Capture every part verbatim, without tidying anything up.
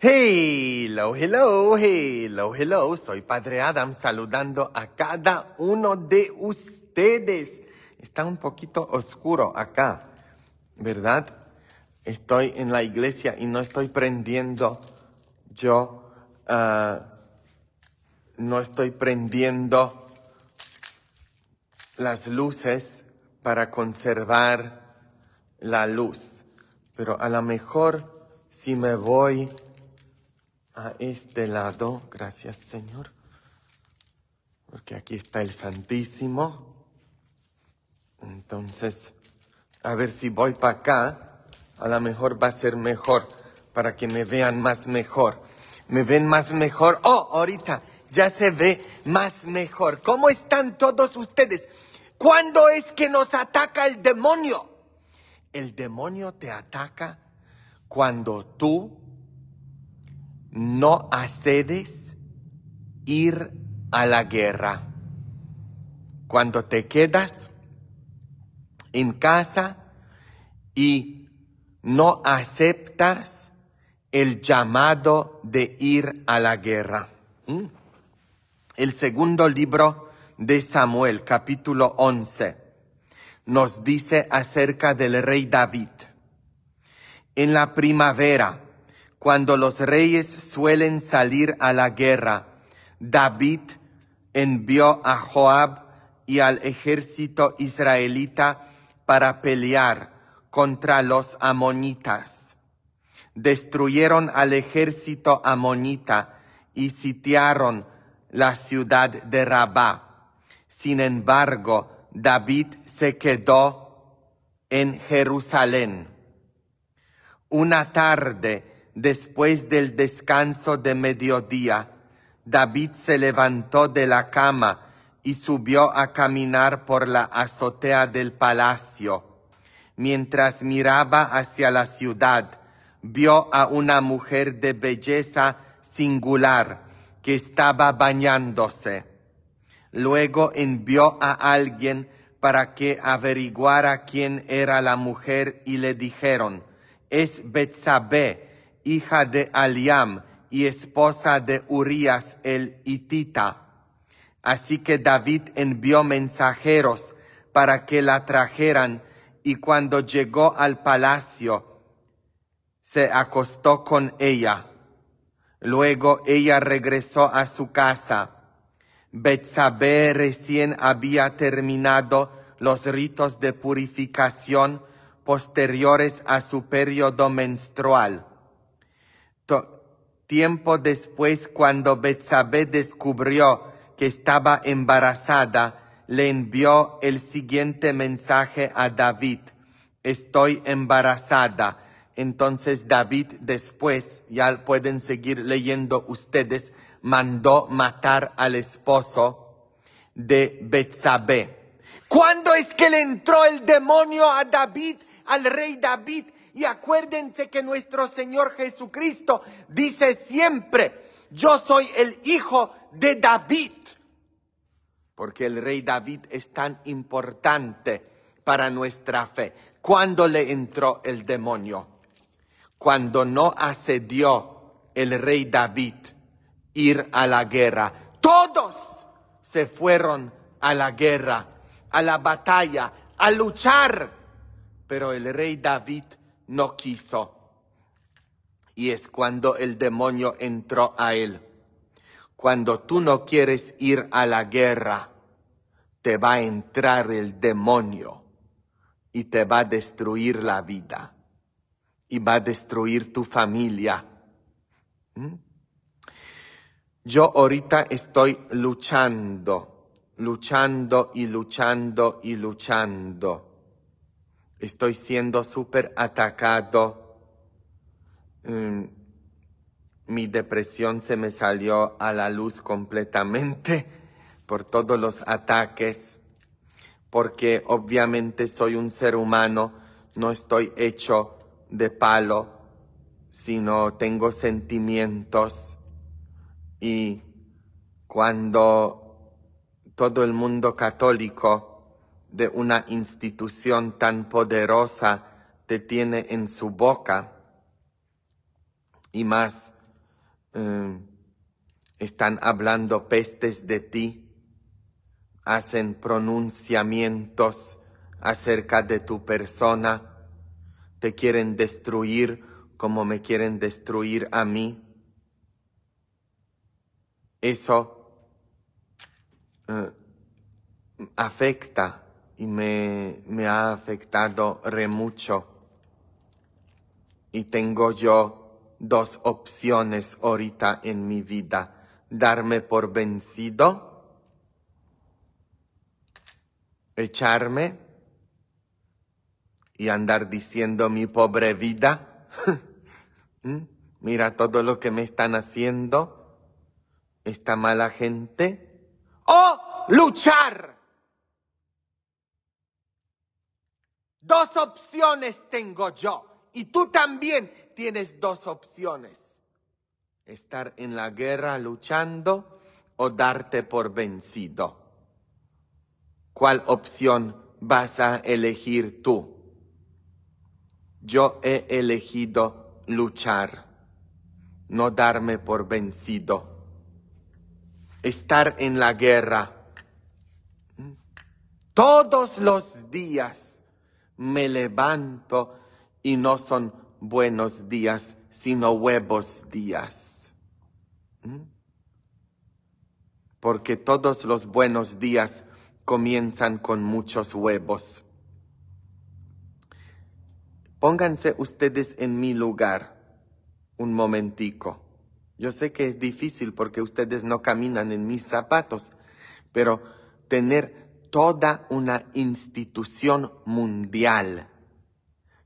Hello, hello, hello, hello. Soy Padre Adam saludando a cada uno de ustedes. Está un poquito oscuro acá, ¿verdad? Estoy en la iglesia y no estoy prendiendo yo, uh, no estoy prendiendo las luces para conservar la luz. Pero a lo mejor si me voy a este lado, gracias Señor, porque aquí está el Santísimo. Entonces, a ver si voy para acá, a lo mejor va a ser mejor, para que me vean más mejor. ¿Me ven más mejor? Oh, ahorita ya se ve más mejor. ¿Cómo están todos ustedes? ¿Cuándo es que nos ataca el demonio? El demonio te ataca cuando tú no accedes ir a la guerra. Cuando te quedas en casa y no aceptas el llamado de ir a la guerra. ¿Mm? El segundo libro de Samuel, capítulo once, nos dice acerca del rey David. En la primavera, cuando los reyes suelen salir a la guerra, David envió a Joab y al ejército israelita para pelear contra los amonitas. Destruyeron al ejército amonita y sitiaron la ciudad de Rabá. Sin embargo, David se quedó en Jerusalén. Una tarde, después del descanso de mediodía, David se levantó de la cama y subió a caminar por la azotea del palacio. Mientras miraba hacia la ciudad, vio a una mujer de belleza singular que estaba bañándose. Luego envió a alguien para que averiguara quién era la mujer y le dijeron, es Betsabé, hija de Aliam y esposa de Urías el hitita. Así que David envió mensajeros para que la trajeran, y cuando llegó al palacio, se acostó con ella. Luego ella regresó a su casa. Betsabé recién había terminado los ritos de purificación posteriores a su periodo menstrual. Tiempo después, cuando Betsabé descubrió que estaba embarazada, le envió el siguiente mensaje a David: estoy embarazada. Entonces David después, ya pueden seguir leyendo ustedes, mandó matar al esposo de Betsabé. ¿Cuándo es que le entró el demonio a David, al rey David? Y acuérdense que nuestro Señor Jesucristo dice siempre, yo soy el hijo de David. Porque el rey David es tan importante para nuestra fe. ¿Cuándo le entró el demonio? Cuando no accedió el rey David ir a la guerra. Todos se fueron a la guerra, a la batalla, a luchar. Pero el rey David no quiso, y es cuando el demonio entró a él. Cuando tú no quieres ir a la guerra, te va a entrar el demonio y te va a destruir la vida y va a destruir tu familia. ¿Mm? Yo ahorita estoy luchando, luchando y luchando y luchando. Estoy siendo súper atacado. Um, mi depresión se me salió a la luz completamente por todos los ataques. Porque obviamente soy un ser humano, no estoy hecho de palo, sino tengo sentimientos. Y cuando todo el mundo católico de una institución tan poderosa te tiene en su boca, y más eh, están hablando pestes de ti, hacen pronunciamientos acerca de tu persona, te quieren destruir como me quieren destruir a mí. Eso eh, afecta y me, me ha afectado re mucho. Y tengo yo dos opciones ahorita en mi vida. Darme por vencido, echarme y andar diciendo mi pobre vida. Mira todo lo que me están haciendo esta mala gente. ¡Oh, luchar! Dos opciones tengo yo. Y tú también tienes dos opciones. Estar en la guerra luchando o darte por vencido. ¿Cuál opción vas a elegir tú? Yo he elegido luchar, no darme por vencido. Estar en la guerra. Todos los días me levanto y no son buenos días, sino huevos días. Porque todos los buenos días comienzan con muchos huevos. Pónganse ustedes en mi lugar un momentico. Yo sé que es difícil porque ustedes no caminan en mis zapatos, pero tener toda una institución mundial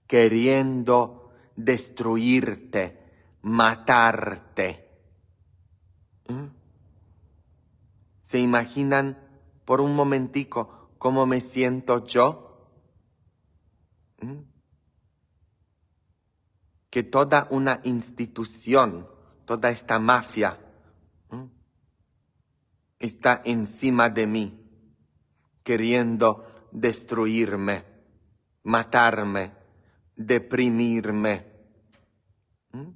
queriendo destruirte, matarte. ¿Se imaginan por un momentico cómo me siento yo? Que toda una institución, toda esta mafia, ¿eh? está encima de mí, queriendo destruirme, matarme, deprimirme. ¿Eh?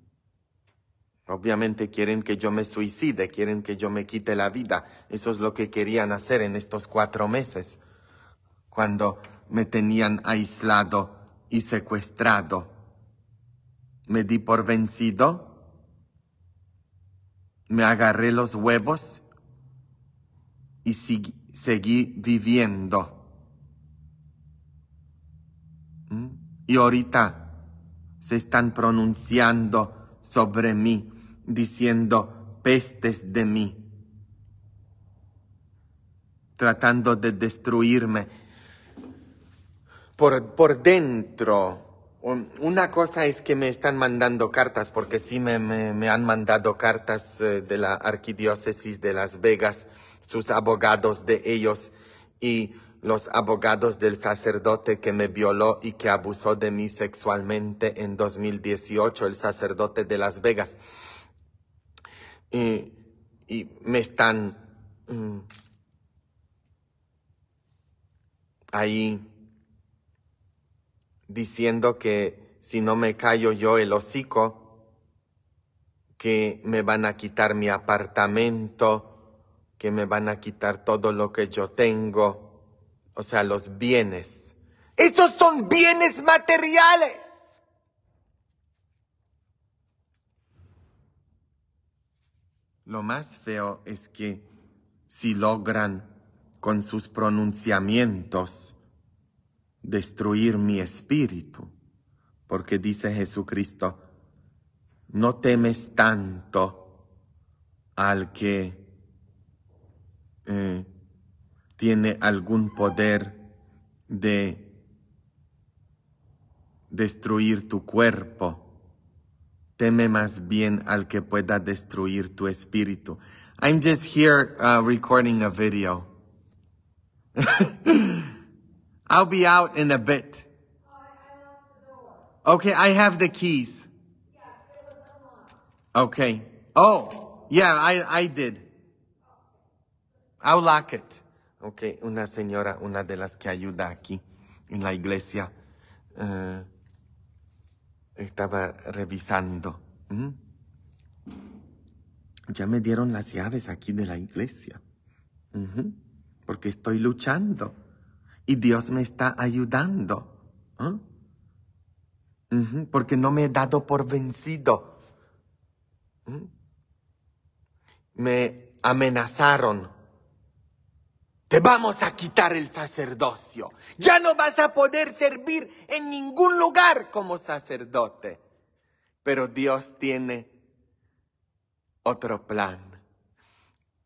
Obviamente quieren que yo me suicide, quieren que yo me quite la vida. Eso es lo que querían hacer en estos cuatro meses, cuando me tenían aislado y secuestrado. Me di por vencido. Me agarré los huevos y seguí viviendo. ¿Mm? Y ahorita se están pronunciando sobre mí, diciendo pestes de mí, tratando de destruirme. Por, por dentro... Una cosa es que me están mandando cartas, porque sí me, me, me han mandado cartas de la Arquidiócesis de Las Vegas, sus abogados de ellos y los abogados del sacerdote que me violó y que abusó de mí sexualmente en dos mil dieciocho, el sacerdote de Las Vegas. Y, y me están mm, ahí diciendo que si no me callo yo el hocico, que me van a quitar mi apartamento, que me van a quitar todo lo que yo tengo, o sea, los bienes. ¡Esos son bienes materiales! Lo más feo es que si logran con sus pronunciamientos destruir mi espíritu, porque dice Jesucristo, no temes tanto al que eh, tiene algún poder de destruir tu cuerpo, teme más bien al que pueda destruir tu espíritu. I'm just here uh, recording a video. I'll be out in a bit. Okay, I have the keys. Okay. Oh, yeah, I, I did. I'll lock it. Okay, una señora, una de las que ayuda aquí en la iglesia, uh, estaba revisando. ¿Mm? ya me dieron las llaves aquí de la iglesia. Uh-huh. Porque estoy luchando y Dios me está ayudando. ¿Eh? Uh-huh. Porque no me he dado por vencido. ¿Eh? Me amenazaron. Te vamos a quitar el sacerdocio. Ya no vas a poder servir en ningún lugar como sacerdote. Pero Dios tiene otro plan.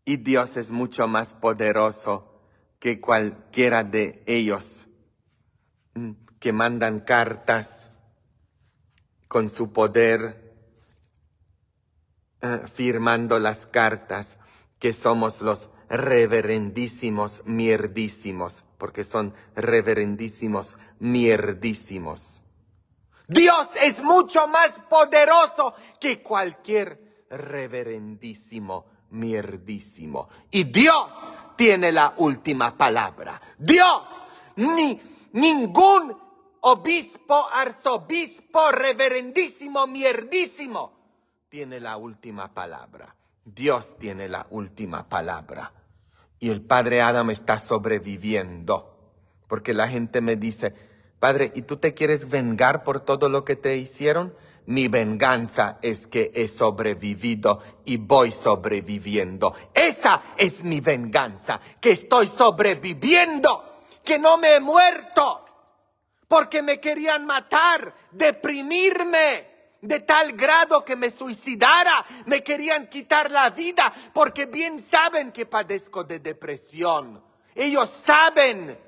Y Dios es mucho más poderoso que cualquiera de ellos que mandan cartas con su poder, eh, firmando las cartas que somos los reverendísimos mierdísimos, porque son reverendísimos mierdísimos. Dios es mucho más poderoso que cualquier reverendísimo mierdísimo. Y Dios tiene la última palabra. Dios, ni ningún obispo, arzobispo, reverendísimo mierdísimo tiene la última palabra. Dios tiene la última palabra. Y el Padre Adam está sobreviviendo. Porque la gente me dice, Padre, ¿y tú te quieres vengar por todo lo que te hicieron? Mi venganza es que he sobrevivido y voy sobreviviendo. Esa es mi venganza, que estoy sobreviviendo, que no me he muerto. Porque me querían matar, deprimirme. De tal grado que me suicidara, me querían quitar la vida, porque bien saben que padezco de depresión. Ellos saben,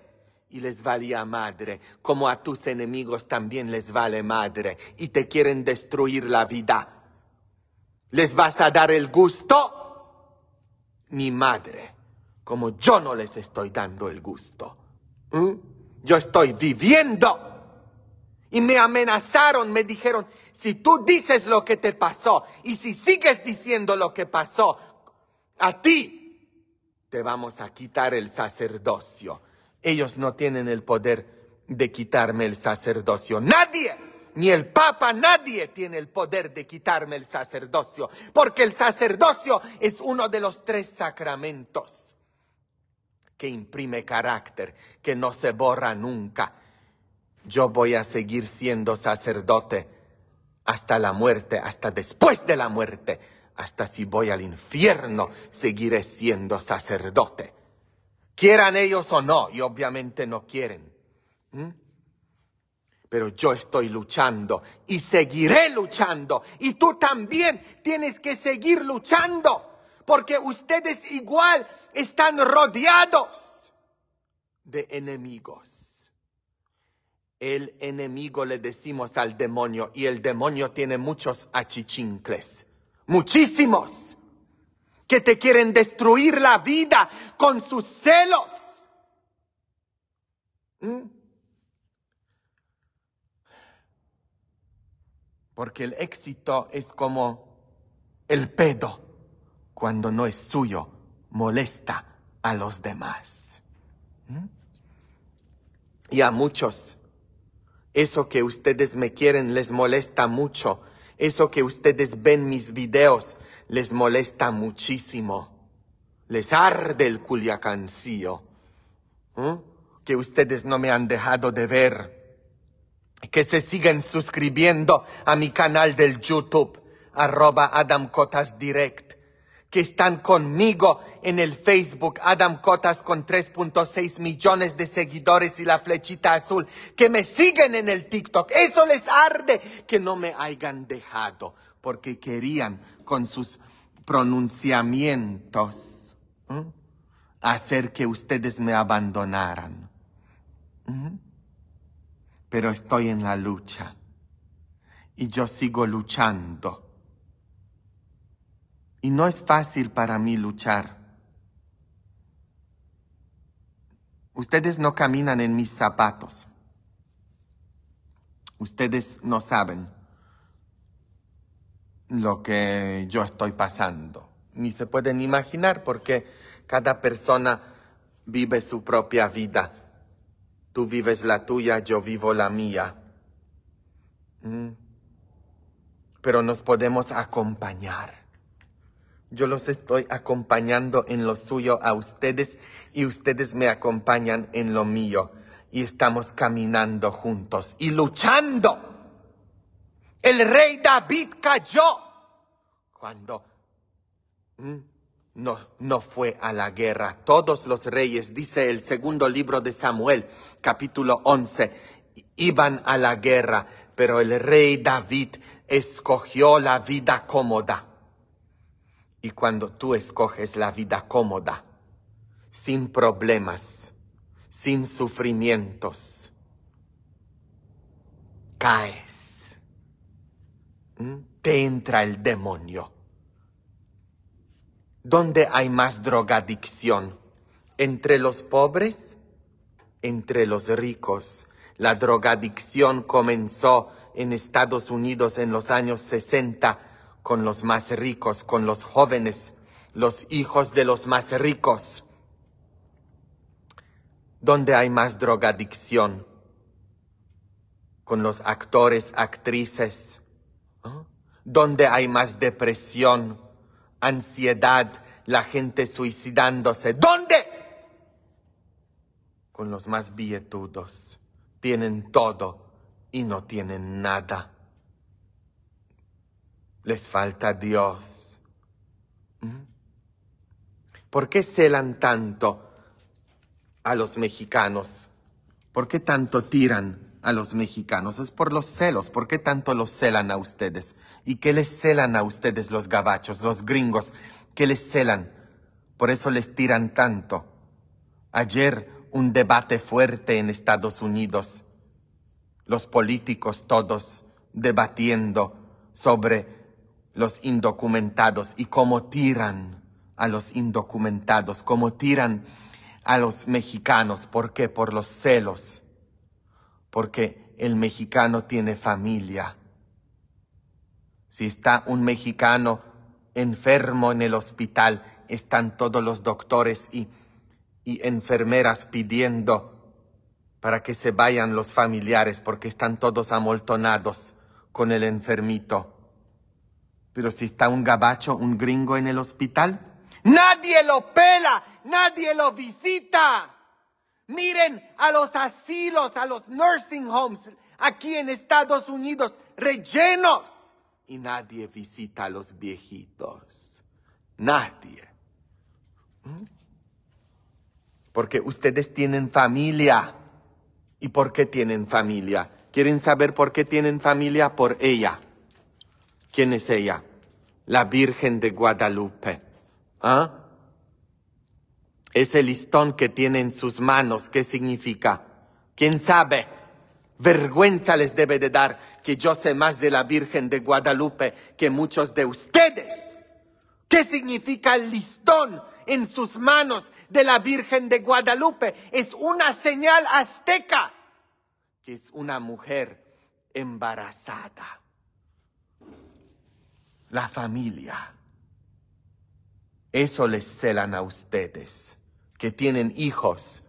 y les valía madre, como a tus enemigos también les vale madre, y te quieren destruir la vida. ¿Les vas a dar el gusto? Mi madre, como yo no les estoy dando el gusto. ¿Mm? Yo estoy viviendo. Y me amenazaron, me dijeron, si tú dices lo que te pasó y si sigues diciendo lo que pasó, a ti te vamos a quitar el sacerdocio. Ellos no tienen el poder de quitarme el sacerdocio. Nadie, ni el Papa, nadie tiene el poder de quitarme el sacerdocio. Porque el sacerdocio es uno de los tres sacramentos que imprime carácter, que no se borra nunca. Yo voy a seguir siendo sacerdote hasta la muerte, hasta después de la muerte. Hasta si voy al infierno, seguiré siendo sacerdote. Quieran ellos o no, y obviamente no quieren. ¿Mm? Pero yo estoy luchando y seguiré luchando. Y tú también tienes que seguir luchando, porque ustedes igual están rodeados de enemigos. El enemigo le decimos al demonio, y el demonio tiene muchos achichincles, muchísimos, que te quieren destruir la vida con sus celos. ¿Mm? Porque el éxito es como el pedo, cuando no es suyo, molesta a los demás. ¿Mm? Y a muchos... Eso que ustedes me quieren les molesta mucho. Eso que ustedes ven mis videos les molesta muchísimo. Les arde el culiacancillo. ¿Eh? Que ustedes no me han dejado de ver. Que se siguen suscribiendo a mi canal del YouTube, arroba AdamKotasDirect. Que están conmigo en el Facebook, Adam Kotas, con tres punto seis millones de seguidores y la flechita azul, que me siguen en el TikTok. Eso les arde, que no me hayan dejado, porque querían con sus pronunciamientos, ¿eh?, hacer que ustedes me abandonaran. ¿Mm? Pero estoy en la lucha y yo sigo luchando. Y no es fácil para mí luchar. Ustedes no caminan en mis zapatos. Ustedes no saben lo que yo estoy pasando. Ni se pueden imaginar, porque cada persona vive su propia vida. Tú vives la tuya, yo vivo la mía. ¿Mm? Pero nos podemos acompañar. Yo los estoy acompañando en lo suyo a ustedes y ustedes me acompañan en lo mío. Y estamos caminando juntos y luchando. El rey David cayó cuando no, no fue a la guerra. Todos los reyes, dice el segundo libro de Samuel, capítulo once, iban a la guerra, pero el rey David escogió la vida cómoda. Y cuando tú escoges la vida cómoda, sin problemas, sin sufrimientos, caes. Te entra el demonio. ¿Dónde hay más drogadicción? ¿Entre los pobres? ¿Entre los ricos? La drogadicción comenzó en Estados Unidos en los años sesenta. Con los más ricos, con los jóvenes, los hijos de los más ricos. ¿Dónde hay más drogadicción? Con los actores, actrices. ¿Dónde hay más depresión, ansiedad, la gente suicidándose? ¿Dónde? Con los más billetudos. Tienen todo y no tienen nada. Les falta Dios. ¿Por qué celan tanto a los mexicanos? ¿Por qué tanto tiran a los mexicanos? Es por los celos. ¿Por qué tanto los celan a ustedes? ¿Y qué les celan a ustedes los gabachos, los gringos? ¿Qué les celan? Por eso les tiran tanto. Ayer un debate fuerte en Estados Unidos. Los políticos todos debatiendo sobre los indocumentados y cómo tiran a los indocumentados, cómo tiran a los mexicanos. ¿Por qué? Por los celos. Porque el mexicano tiene familia. Si está un mexicano enfermo en el hospital, están todos los doctores y, y enfermeras pidiendo para que se vayan los familiares, porque están todos amoltonados con el enfermito. Pero si está un gabacho, un gringo en el hospital, nadie lo pela, nadie lo visita. Miren a los asilos, a los nursing homes aquí en Estados Unidos, rellenos. Y nadie visita a los viejitos. Nadie. Porque ustedes tienen familia. ¿Y por qué tienen familia? ¿Quieren saber por qué tienen familia? Por ella. ¿Quién es ella? La Virgen de Guadalupe. ¿Ah? Ese listón que tiene en sus manos, ¿qué significa? ¿Quién sabe? Vergüenza les debe de dar que yo sé más de la Virgen de Guadalupe que muchos de ustedes. ¿Qué significa el listón en sus manos de la Virgen de Guadalupe? Es una señal azteca que es una mujer embarazada. La familia. Eso les celan a ustedes, que tienen hijos.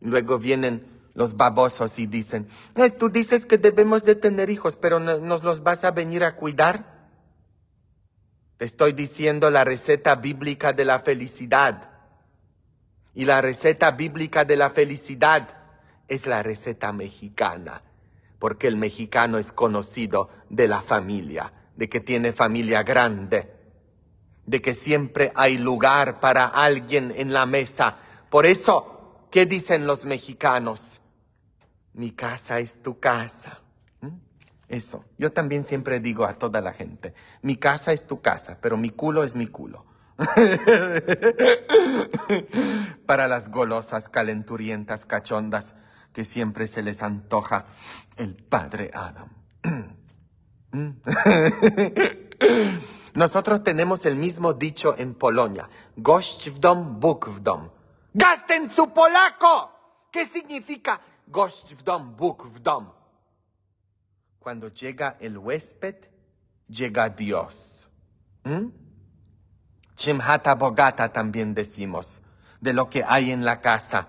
Luego vienen los babosos y dicen, eh, tú dices que debemos de tener hijos, pero no, ¿nos los vas a venir a cuidar? Te estoy diciendo la receta bíblica de la felicidad. Y la receta bíblica de la felicidad es la receta mexicana, porque el mexicano es conocido de la familia, de que tiene familia grande, de que siempre hay lugar para alguien en la mesa. Por eso, ¿qué dicen los mexicanos? Mi casa es tu casa. ¿Mm? Eso, yo también siempre digo a toda la gente, mi casa es tu casa, pero mi culo es mi culo. Para las golosas, calenturientas, cachondas, que siempre se les antoja el Padre Adam. Nosotros tenemos el mismo dicho en Polonia. Gość w dom, Bóg w dom. ¡Gasten su polaco! ¿Qué significa gość w dom, Bóg w dom? Cuando llega el huésped, llega Dios. ¿Mm? Chim chata bogata también decimos. De lo que hay en la casa.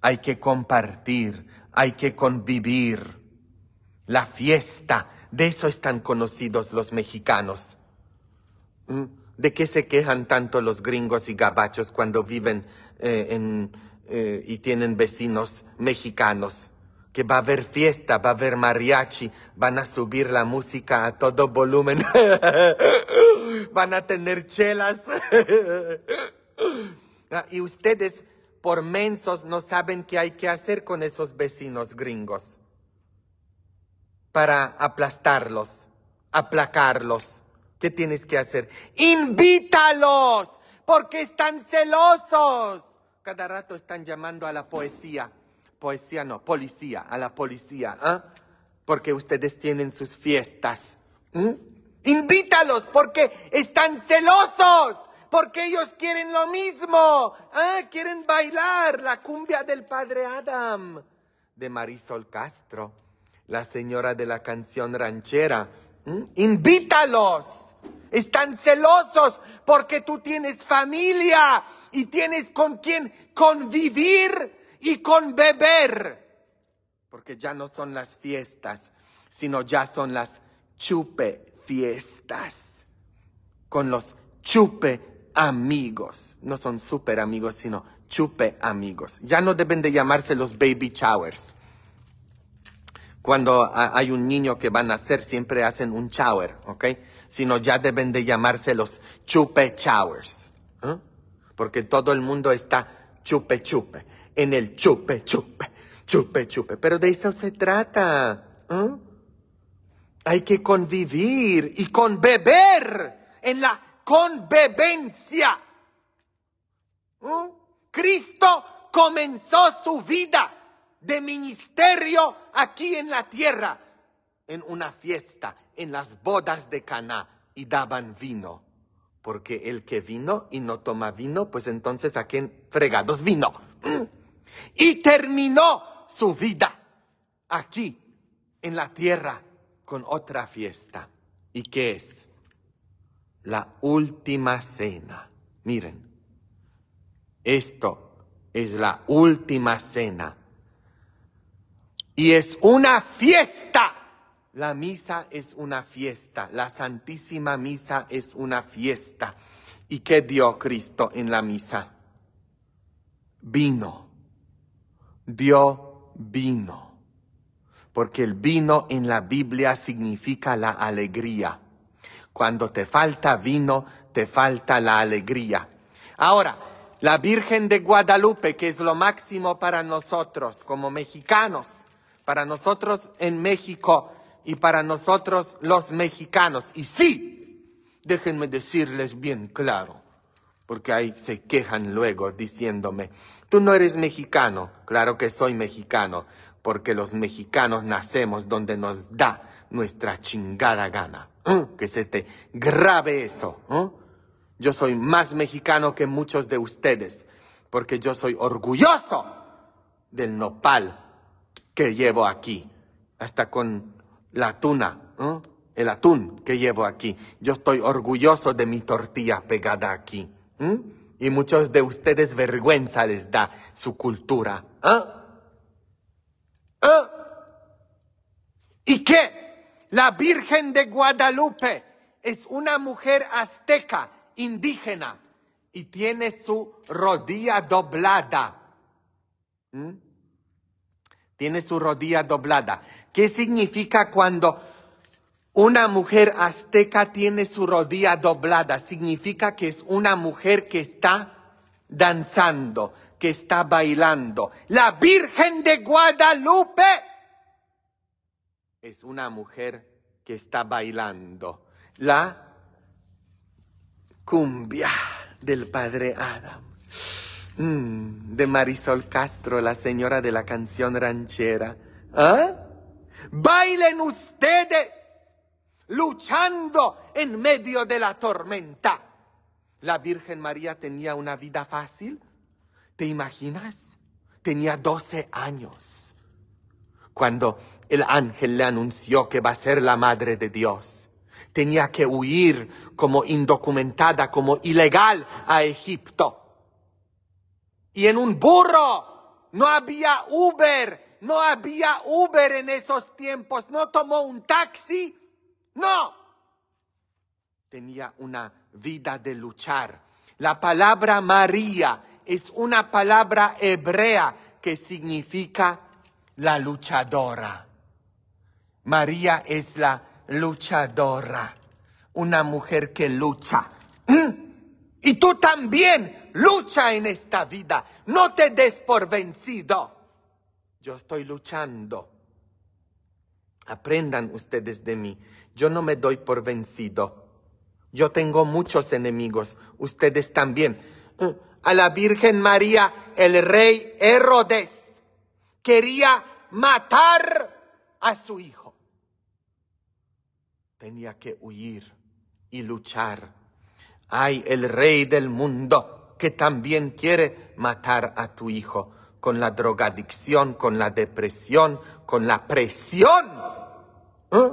Hay que compartir, hay que convivir. La fiesta. De eso están conocidos los mexicanos. ¿De qué se quejan tanto los gringos y gabachos cuando viven eh, en, eh, y tienen vecinos mexicanos? Que va a haber fiesta, va a haber mariachi, van a subir la música a todo volumen, van a tener chelas. Y ustedes, por mensos, no saben qué hay que hacer con esos vecinos gringos para aplastarlos, aplacarlos. ¿Qué tienes que hacer? ¡Invítalos! Porque están celosos. Cada rato están llamando a la poesía. Poesía no, policía, a la policía, ¿eh? Porque ustedes tienen sus fiestas. ¿Mm? Invítalos porque están celosos, porque ellos quieren lo mismo. ¿Eh? Quieren bailar la cumbia del Padre Adam, de Marisol Castro, la señora de la canción ranchera. ¿Mm? Invítalos. Están celosos porque tú tienes familia y tienes con quién convivir y con beber, porque ya no son las fiestas, sino ya son las chupe fiestas, con los chupe amigos. No son super amigos, sino chupe amigos. Ya no deben de llamarse los baby showers. Cuando hay un niño que va a nacer, siempre hacen un shower, ¿ok? Sino ya deben de llamarse los chupe showers, ¿eh? Porque todo el mundo está chupe chupe. En el chupe, chupe, chupe, chupe. Pero de eso se trata. ¿Eh? Hay que convivir y conbeber en la convivencia. ¿Eh? Cristo comenzó su vida de ministerio aquí en la tierra, en una fiesta, en las bodas de Caná, y daban vino. Porque el que vino y no toma vino, pues entonces ¿a quién fregados vino? ¿Mm? Y terminó su vida aquí en la tierra con otra fiesta. ¿Y qué es? La última cena. Miren, esto es la última cena. Y es una fiesta. La misa es una fiesta. La Santísima Misa es una fiesta. ¿Y qué dio Cristo en la misa? Vino. Dio vino, porque el vino en la Biblia significa la alegría. Cuando te falta vino, te falta la alegría. Ahora, la Virgen de Guadalupe, que es lo máximo para nosotros como mexicanos, para nosotros en México y para nosotros los mexicanos. Y sí, déjenme decirles bien claro, porque ahí se quejan luego diciéndome, tú no eres mexicano. Claro que soy mexicano, porque los mexicanos nacemos donde nos da nuestra chingada gana. ¿Eh? Que se te grabe eso. ¿Eh? Yo soy más mexicano que muchos de ustedes, porque yo soy orgulloso del nopal que llevo aquí. Hasta con la tuna, ¿eh? El atún que llevo aquí. Yo estoy orgulloso de mi tortilla pegada aquí. ¿Eh? Y muchos de ustedes vergüenza les da su cultura. ¿Ah? ¿Ah? ¿Y qué? La Virgen de Guadalupe es una mujer azteca, indígena, y tiene su rodilla doblada. ¿Mm? Tiene su rodilla doblada. ¿Qué significa cuando una mujer azteca tiene su rodilla doblada? Significa que es una mujer que está danzando, que está bailando. La Virgen de Guadalupe es una mujer que está bailando la cumbia del Padre Adam, mm, de Marisol Castro, la señora de la canción ranchera. ¿Ah? Bailen ustedes, luchando en medio de la tormenta. La Virgen María tenía una vida fácil. ¿Te imaginas? Tenía doce años. Cuando el ángel le anunció que va a ser la madre de Dios, tenía que huir como indocumentada, como ilegal a Egipto. Y en un burro. No había Uber. No había Uber en esos tiempos. No tomó un taxi. No, tenía una vida de luchar. La palabra María es una palabra hebrea que significa la luchadora. María es la luchadora, una mujer que lucha. Y tú también lucha en esta vida, no te des por vencido. Yo estoy luchando. Aprendan ustedes de mí, yo no me doy por vencido. Yo tengo muchos enemigos, ustedes también. A la Virgen María, el rey Herodes quería matar a su hijo. Tenía que huir y luchar. Hay el rey del mundo que también quiere matar a tu hijo con la drogadicción, con la depresión, con la presión, ¿eh?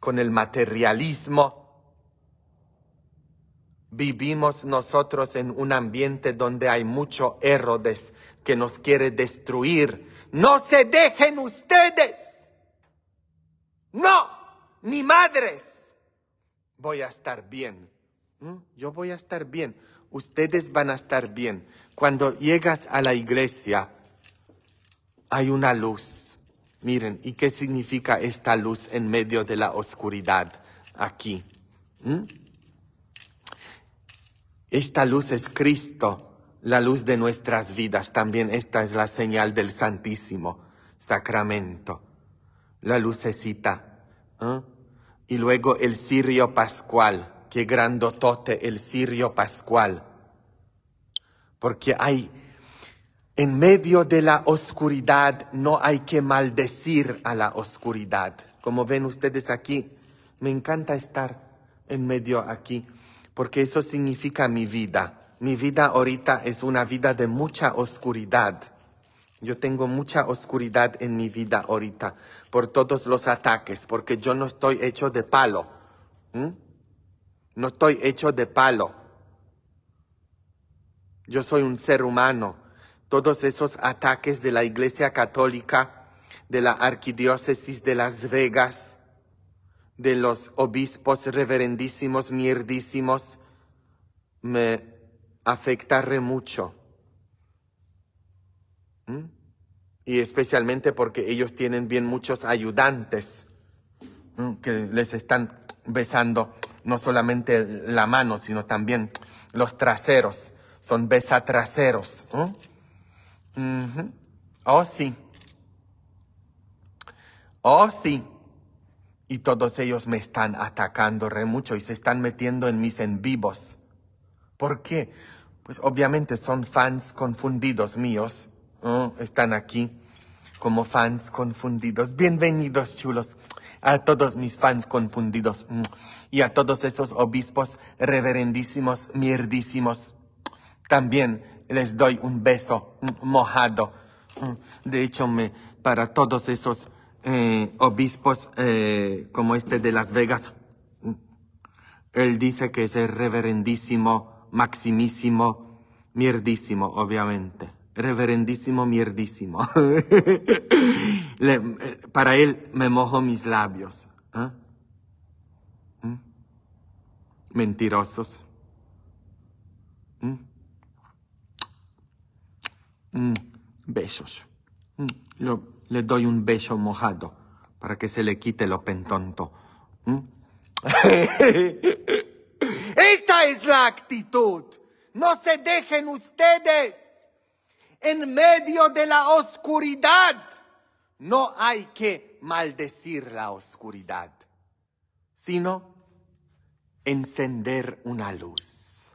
Con el materialismo. Vivimos nosotros en un ambiente donde hay mucho Herodes que nos quiere destruir. ¡No se dejen ustedes! ¡No! ¡Ni madres! Voy a estar bien. ¿Mm? Yo voy a estar bien. Ustedes van a estar bien. Cuando llegas a la iglesia, hay una luz. Miren, ¿y qué significa esta luz en medio de la oscuridad? Aquí. ¿Mm? Esta luz es Cristo, la luz de nuestras vidas. También esta es la señal del Santísimo Sacramento. La lucecita. ¿Eh? Y luego el cirio pascual. Qué grandotote el cirio pascual. Porque hay, en medio de la oscuridad, no hay que maldecir a la oscuridad. Como ven ustedes aquí, me encanta estar en medio aquí. Porque eso significa mi vida. Mi vida ahorita es una vida de mucha oscuridad. Yo tengo mucha oscuridad en mi vida ahorita. Por todos los ataques. Porque yo no estoy hecho de palo. ¿Mm? No estoy hecho de palo. Yo soy un ser humano. Todos esos ataques de la Iglesia Católica, de la Arquidiócesis de Las Vegas, de los obispos reverendísimos, mierdísimos, me afecta re mucho. ¿Mm? Y especialmente porque ellos tienen bien muchos ayudantes, ¿Mm? que les están besando no solamente la mano, sino también los traseros. Son besatraseros. ¿Mm? Mm-hmm. Oh, sí. Oh, sí. Y todos ellos me están atacando re mucho y se están metiendo en mis en vivos. ¿Por qué? Pues obviamente son fans confundidos míos. Oh, están aquí como fans confundidos. Bienvenidos, chulos, a todos mis fans confundidos. Y a todos esos obispos reverendísimos, mierdísimos. También les doy un beso mojado. De hecho, me, para todos esos Eh, obispos eh, como este de Las Vegas, él dice que es el reverendísimo, maximísimo, mierdísimo, obviamente. Reverendísimo, mierdísimo. Le, eh, para él me mojo mis labios. ¿Eh? ¿Mm? Mentirosos. ¿Mm? Mm, besos. Mm, lo, Le doy un beso mojado para que se le quite lo pentonto. ¿Mm? Esa es la actitud. No se dejen ustedes. En medio de la oscuridad, no hay que maldecir la oscuridad, sino encender una luz.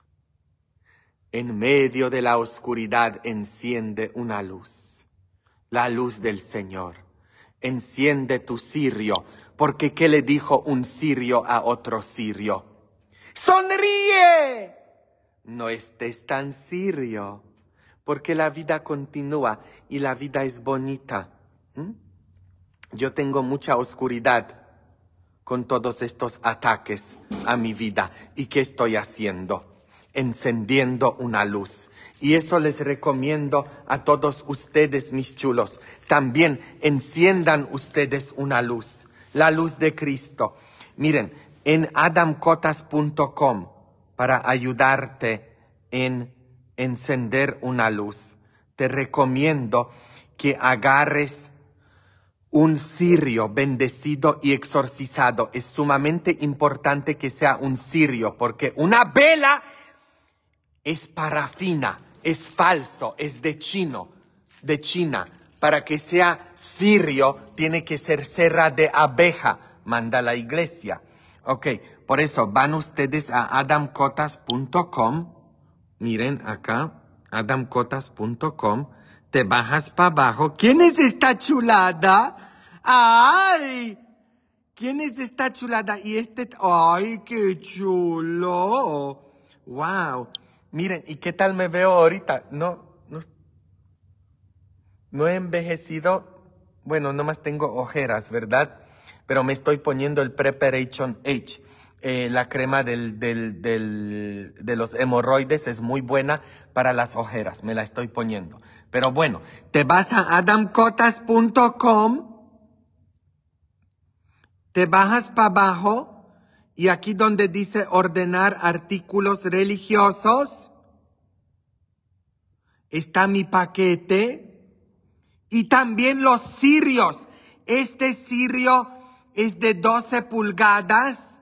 En medio de la oscuridad, enciende una luz. La luz del Señor, enciende tu cirio, porque ¿qué le dijo un cirio a otro cirio? ¡Sonríe! No estés tan cirio, porque la vida continúa y la vida es bonita. ¿Mm? Yo tengo mucha oscuridad con todos estos ataques a mi vida. ¿Y qué estoy haciendo? Encendiendo una luz. Y eso les recomiendo a todos ustedes, mis chulos. También enciendan ustedes una luz, la luz de Cristo. Miren, en adam kotas punto com para ayudarte en encender una luz. Te recomiendo que agarres un cirio bendecido y exorcizado. Es sumamente importante que sea un cirio, porque una vela es parafina, es falso, es de chino, de China. Para que sea cirio, tiene que ser cera de abeja. Manda la iglesia. Ok, por eso van ustedes a adam kotas punto com. Miren acá, adam kotas punto com. Te bajas para abajo. ¿Quién es esta chulada? ¡Ay! ¿Quién es esta chulada? Y este... ¡Ay, qué chulo! ¡Wow! Miren, ¿y qué tal me veo ahorita? No, no, no he envejecido. Bueno, nomás tengo ojeras, ¿verdad? Pero me estoy poniendo el Preparation H. Eh, la crema del, del, del, de los hemorroides es muy buena para las ojeras. Me la estoy poniendo. Pero bueno, te vas a adam kotas punto com. Te bajas para abajo. Y aquí donde dice ordenar artículos religiosos, está mi paquete. Y también los cirios. Este cirio es de doce pulgadas,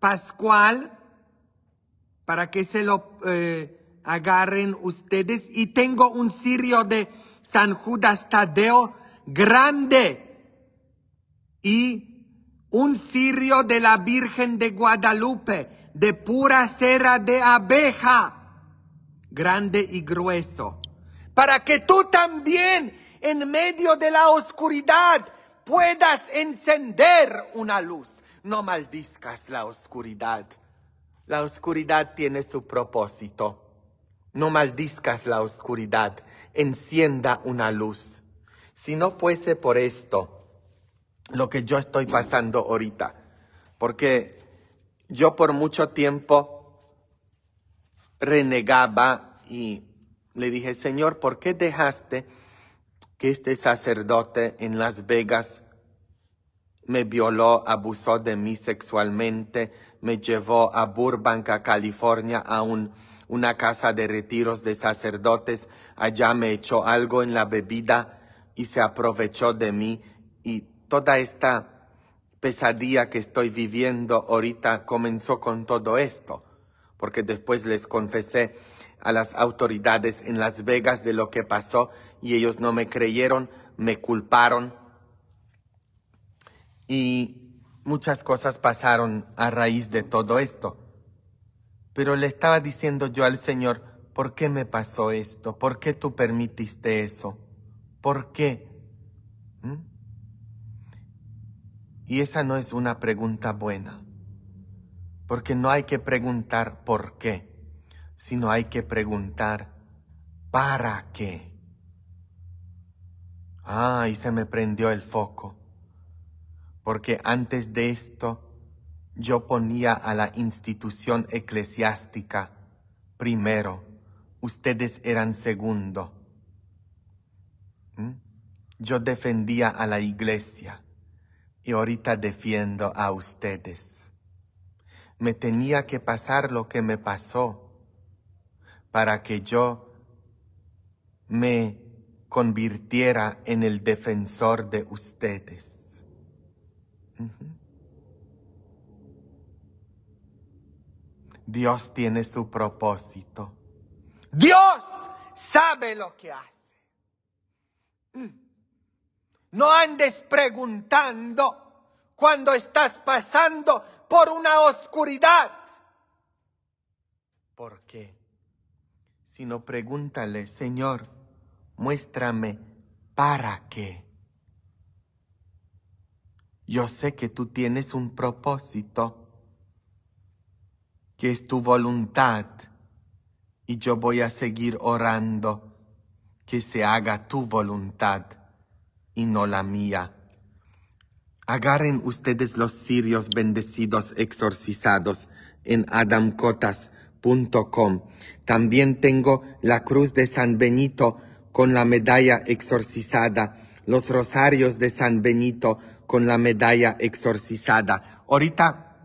pascual, para que se lo eh, agarren ustedes. Y tengo un cirio de San Judas Tadeo grande. Y un cirio de la Virgen de Guadalupe, de pura cera de abeja, grande y grueso. Para que tú también, en medio de la oscuridad, puedas encender una luz. No maldizcas la oscuridad. La oscuridad tiene su propósito. No maldizcas la oscuridad. Encienda una luz. Si no fuese por esto, lo que yo estoy pasando ahorita, porque yo por mucho tiempo renegaba y le dije, Señor, ¿por qué dejaste que este sacerdote en Las Vegas me violó, abusó de mí sexualmente, me llevó a Burbank, a California, a un, una casa de retiros de sacerdotes? Allá me echó algo en la bebida y se aprovechó de mí, y toda esta pesadilla que estoy viviendo ahorita comenzó con todo esto, porque después les confesé a las autoridades en Las Vegas de lo que pasó y ellos no me creyeron, me culparon y muchas cosas pasaron a raíz de todo esto. Pero le estaba diciendo yo al Señor, ¿por qué me pasó esto? ¿Por qué tú permitiste eso? ¿Por qué? ¿Mm? Y esa no es una pregunta buena, porque no hay que preguntar por qué, sino hay que preguntar para qué. Ah, y se me prendió el foco, porque antes de esto yo ponía a la institución eclesiástica primero, ustedes eran segundo. ¿Mm? Yo defendía a la iglesia. Y ahorita defiendo a ustedes. Me tenía que pasar lo que me pasó para que yo me convirtiera en el defensor de ustedes. Uh-huh. Dios tiene su propósito. Dios sabe lo que hace. Mm. No andes preguntando cuando estás pasando por una oscuridad. ¿Por qué? Sino pregúntale, Señor, muéstrame para qué. Yo sé que tú tienes un propósito, que es tu voluntad, y yo voy a seguir orando que se haga tu voluntad y no la mía. Agarren ustedes los cirios bendecidos exorcizados en adam kotas punto com. También tengo la cruz de San Benito con la medalla exorcizada, los rosarios de San Benito con la medalla exorcizada. Ahorita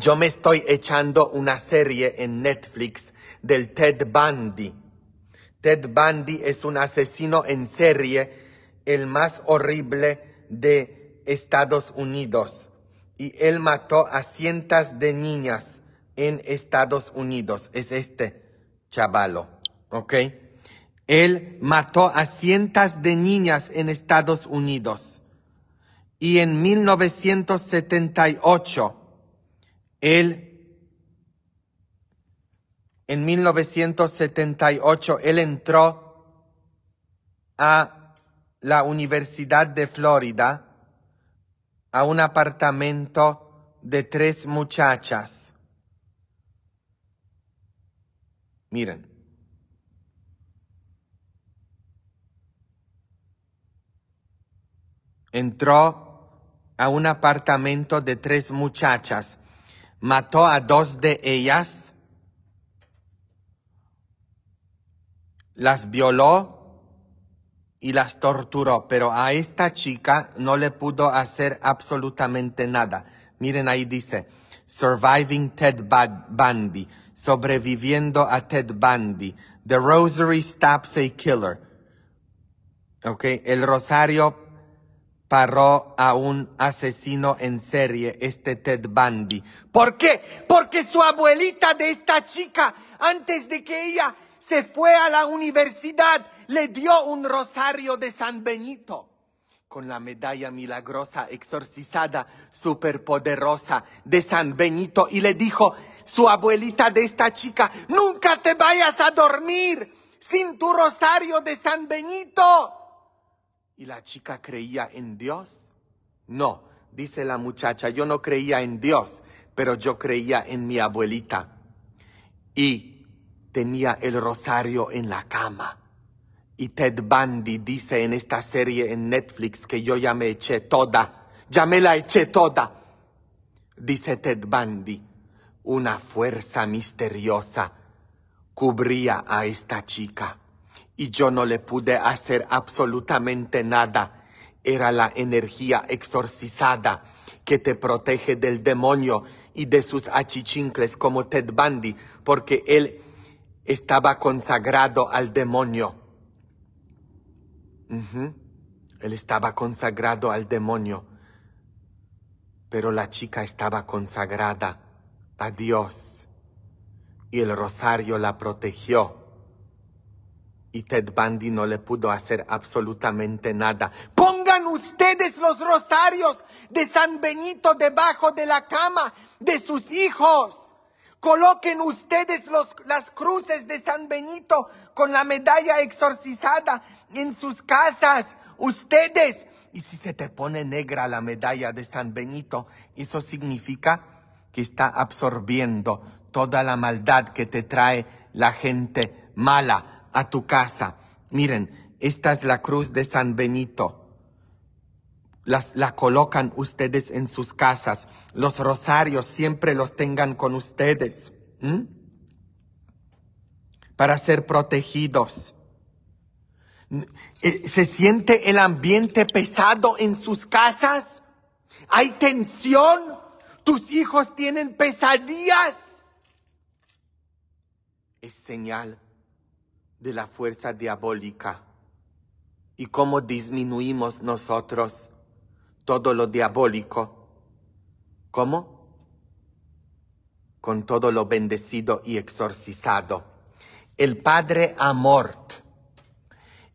yo me estoy echando una serie en Netflix del Ted Bundy. Ted Bundy es un asesino en serie, el más horrible de Estados Unidos. Y él mató a cientos de niñas en Estados Unidos. Es este chavalo, ¿ok? Él mató a cientos de niñas en Estados Unidos. Y en mil novecientos setenta y ocho, él, en mil novecientos setenta y ocho, él entró a la Universidad de Florida, a un apartamento de tres muchachas. Miren. Entró a un apartamento de tres muchachas. Mató a dos de ellas. Las violó y las torturó, pero a esta chica no le pudo hacer absolutamente nada. Miren, ahí dice, Surviving Ted Bundy, sobreviviendo a Ted Bundy. The Rosary Stops a Killer. Ok, el rosario paró a un asesino en serie, este Ted Bundy. ¿Por qué? Porque su abuelita de esta chica, antes de que ella se fue a la universidad, le dio un rosario de San Benito con la medalla milagrosa exorcizada superpoderosa de San Benito, y le dijo su abuelita de esta chica, nunca te vayas a dormir sin tu rosario de San Benito. ¿Y la chica creía en Dios? No, dice la muchacha, yo no creía en Dios, pero yo creía en mi abuelita. Y tenía el rosario en la cama. Y Ted Bundy dice en esta serie en Netflix que yo ya me eché toda, ya me la eché toda. Dice Ted Bundy, una fuerza misteriosa cubría a esta chica y yo no le pude hacer absolutamente nada. Era la energía exorcizada que te protege del demonio y de sus achichincles como Ted Bundy, porque él estaba consagrado al demonio. Uh-huh. Él estaba consagrado al demonio, pero la chica estaba consagrada a Dios y el rosario la protegió y Ted Bundy no le pudo hacer absolutamente nada. Pongan ustedes los rosarios de San Benito debajo de la cama de sus hijos. Coloquen ustedes los, las cruces de San Benito con la medalla exorcizada en sus casas. Ustedes. Y si se te pone negra la medalla de San Benito, eso significa que está absorbiendo toda la maldad que te trae la gente mala a tu casa. Miren, esta es la cruz de San Benito. Las, la colocan ustedes en sus casas. Los rosarios siempre los tengan con ustedes. ¿Mm? Para ser protegidos. ¿Se siente el ambiente pesado en sus casas? ¿Hay tensión? ¿Tus hijos tienen pesadillas? Es señal de la fuerza diabólica. ¿Y cómo disminuimos nosotros todo lo diabólico? ¿Cómo? Con todo lo bendecido y exorcizado. El Padre Amort,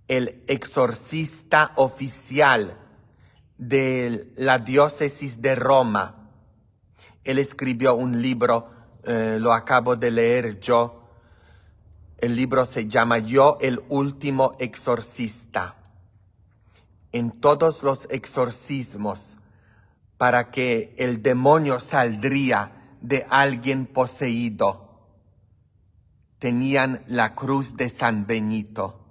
el exorcista oficial de la diócesis de Roma, él escribió un libro, eh, lo acabo de leer yo. El libro se llama Yo, el último exorcista. En todos los exorcismos, para que el demonio saldría de alguien poseído, tenían la cruz de San Benito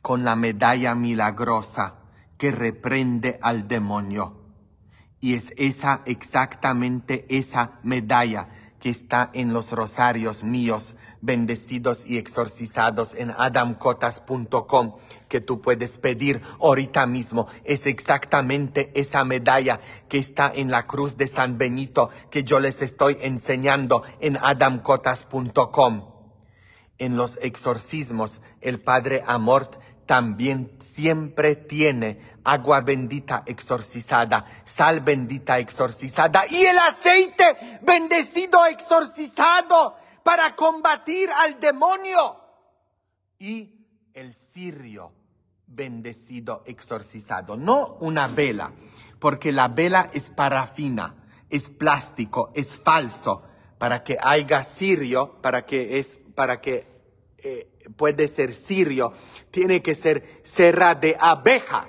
con la medalla milagrosa que reprende al demonio. Y es esa, exactamente esa medalla que está en los rosarios míos, bendecidos y exorcizados en adam kotas punto com, que tú puedes pedir ahorita mismo. Es exactamente esa medalla que está en la cruz de San Benito, que yo les estoy enseñando en adam kotas punto com. En los exorcismos, el Padre Amort también siempre tiene agua bendita exorcizada, sal bendita exorcizada y el aceite bendecido exorcizado para combatir al demonio. Y el cirio bendecido exorcizado, no una vela, porque la vela es parafina, es plástico, es falso. Para que haya cirio, para que es, para que eh, puede ser cirio, tiene que ser cera de abeja.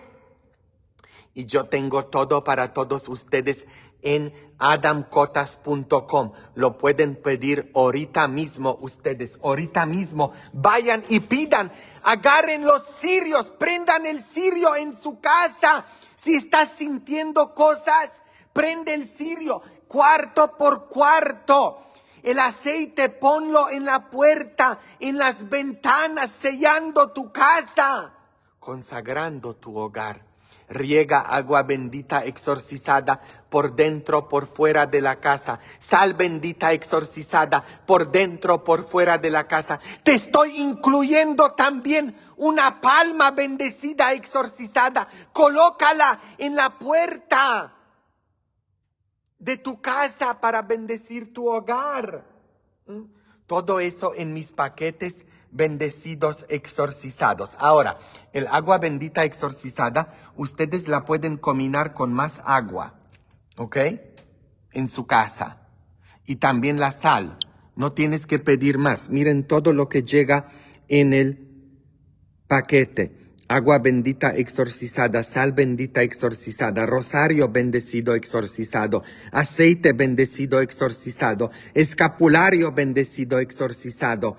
Y yo tengo todo para todos ustedes en adam kotas punto com. Lo pueden pedir ahorita mismo ustedes, ahorita mismo. Vayan y pidan, agarren los cirios, prendan el cirio en su casa. Si estás sintiendo cosas, prende el cirio, cuarto por cuarto. El aceite ponlo en la puerta, en las ventanas, sellando tu casa, consagrando tu hogar. Riega agua bendita exorcizada por dentro, por fuera de la casa. Sal bendita exorcizada por dentro, por fuera de la casa. Te estoy incluyendo también una palma bendecida exorcizada. Colócala en la puerta de tu casa para bendecir tu hogar. ¿Mm? Todo eso en mis paquetes bendecidos exorcizados. Ahora, el agua bendita exorcizada, ustedes la pueden combinar con más agua, ¿ok? En su casa. Y también la sal. No tienes que pedir más. Miren todo lo que llega en el paquete. Agua bendita exorcizada, sal bendita exorcizada, rosario bendecido exorcizado, aceite bendecido exorcizado, escapulario bendecido exorcizado,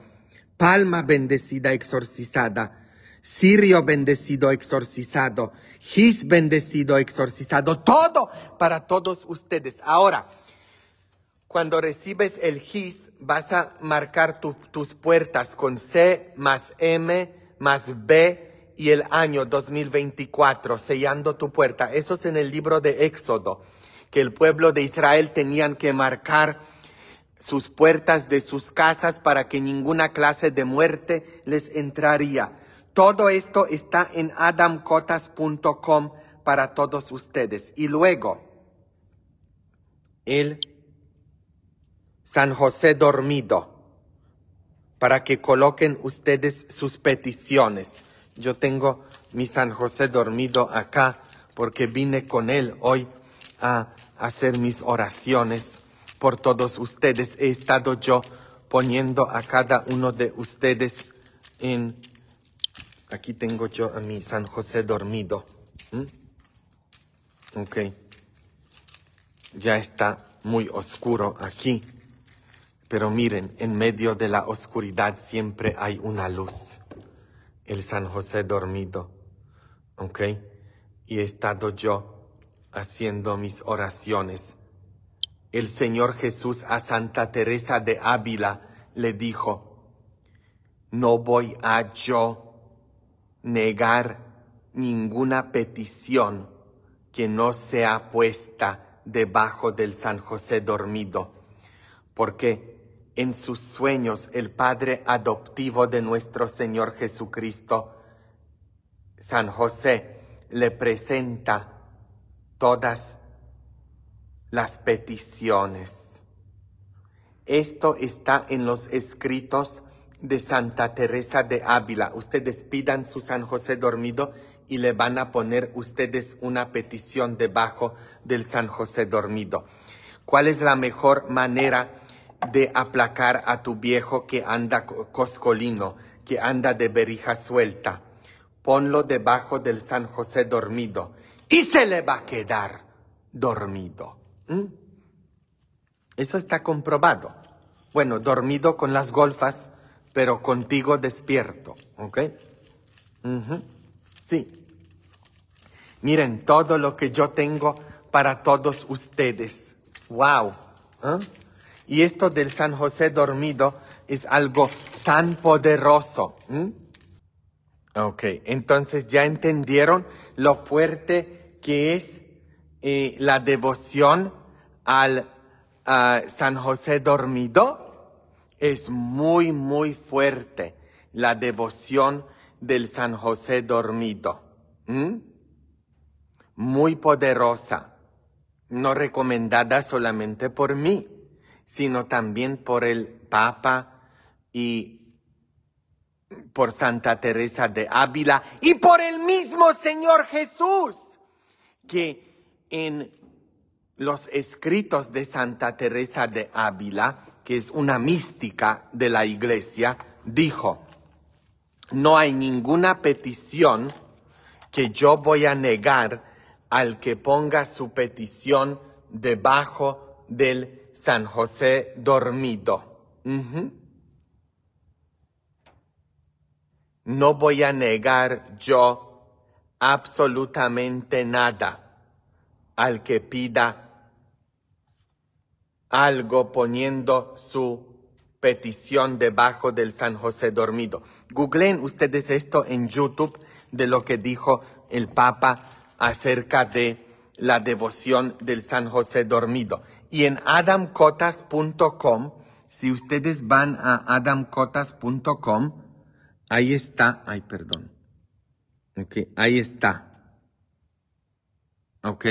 palma bendecida exorcizada, cirio bendecido exorcizado, gis bendecido exorcizado, todo para todos ustedes. Ahora, cuando recibes el gis, vas a marcar tu, tus puertas con C más M más B, y el año dos mil veinticuatro, sellando tu puerta. Eso es en el libro de Éxodo, que el pueblo de Israel tenían que marcar sus puertas de sus casas para que ninguna clase de muerte les entraría. Todo esto está en adam kotas punto com para todos ustedes. Y luego, el San José dormido, para que coloquen ustedes sus peticiones. Yo tengo mi San José dormido acá porque vine con él hoy a hacer mis oraciones por todos ustedes. He estado yo poniendo a cada uno de ustedes en... Aquí tengo yo a mi San José dormido. ¿Mm? Ok. Ya está muy oscuro aquí. Pero miren, en medio de la oscuridad siempre hay una luz. El San José dormido, ¿ok? Y he estado yo haciendo mis oraciones. El Señor Jesús a Santa Teresa de Ávila le dijo, no voy a yo negar ninguna petición que no sea puesta debajo del San José dormido, porque en sus sueños, el Padre adoptivo de nuestro Señor Jesucristo, San José, le presenta todas las peticiones. Esto está en los escritos de Santa Teresa de Ávila. Ustedes pidan su San José dormido y le van a poner ustedes una petición debajo del San José dormido. ¿Cuál es la mejor manera de aplacar a tu viejo que anda coscolino, que anda de berija suelta? Ponlo debajo del San José dormido y se le va a quedar dormido. ¿Mm? Eso está comprobado. Bueno, dormido con las golfas, pero contigo despierto, ¿ok? Uh-huh. Sí. Miren todo lo que yo tengo para todos ustedes. ¡Wow! ¿Eh? Y esto del San José dormido es algo tan poderoso. ¿Mm? Ok, entonces ya entendieron lo fuerte que es eh, la devoción al uh, San José dormido. Es muy, muy fuerte la devoción del San José dormido. ¿Mm? Muy poderosa. No recomendada solamente por mí, sino también por el Papa y por Santa Teresa de Ávila y por el mismo Señor Jesús, que en los escritos de Santa Teresa de Ávila, que es una mística de la Iglesia, dijo: no hay ninguna petición que yo voy a negar al que ponga su petición debajo del San José dormido. Uh-huh. No voy a negar yo absolutamente nada al que pida algo poniendo su petición debajo del San José dormido. Googleen ustedes esto en YouTube de lo que dijo el Papa acerca de la devoción del San José dormido. Y en adam kotas punto com, si ustedes van a adam kotas punto com, ahí está, ay, perdón, ok, ahí está, ok,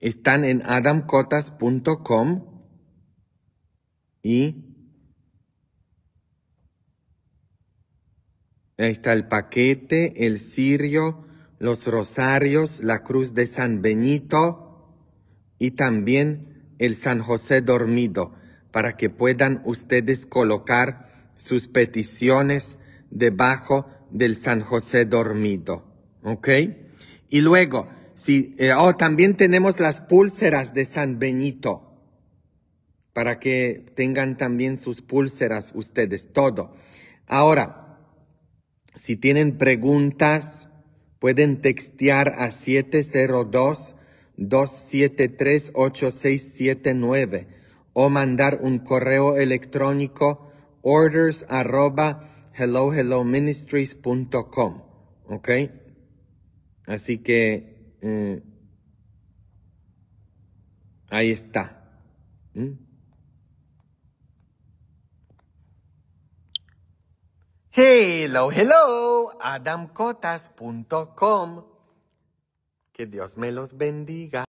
están en adam kotas punto com y ahí está el paquete, el cirio, los rosarios, la cruz de San Benito y también el San José dormido, para que puedan ustedes colocar sus peticiones debajo del San José dormido. ¿Ok? Y luego, si, eh, oh, también tenemos las pulseras de San Benito, para que tengan también sus pulseras ustedes, todo. Ahora, si tienen preguntas, pueden textear a siete cero dos, dos siete tres, ocho seis siete nueve o mandar un correo electrónico orders arroba hello hello ministries punto com. ¿Ok? Así que eh, ahí está. ¿Mm? Hello, hello, adam kotas punto com. Que Dios me los bendiga.